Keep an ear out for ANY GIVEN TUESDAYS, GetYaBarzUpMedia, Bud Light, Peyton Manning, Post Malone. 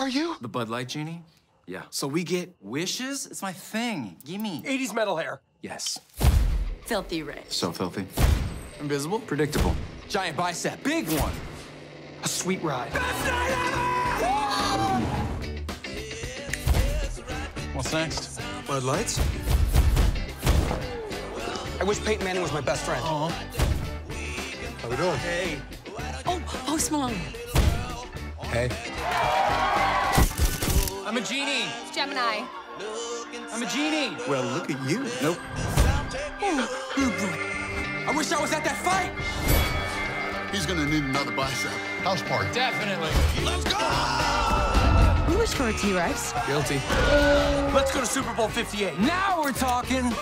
Are you? The Bud Light genie? Yeah. So we get wishes? It's my thing. Gimme. 80s metal hair. Yes. Filthy rich. So filthy. Invisible. Predictable. Giant bicep. Big one. A sweet ride. Best night ever! What's next? Bud Lights? I wish Peyton Manning was my best friend. Uh-huh. How we doing? Hey. Oh, Post Malone. Hey. I'm a genie. Gemini. I'm a genie. Well, look at you. Nope. I wish I was at that fight. He's gonna need another bicep. House party. Definitely. Let's go! We wish for a T-Rex. Guilty. Let's go to Super Bowl 58. Now we're talking.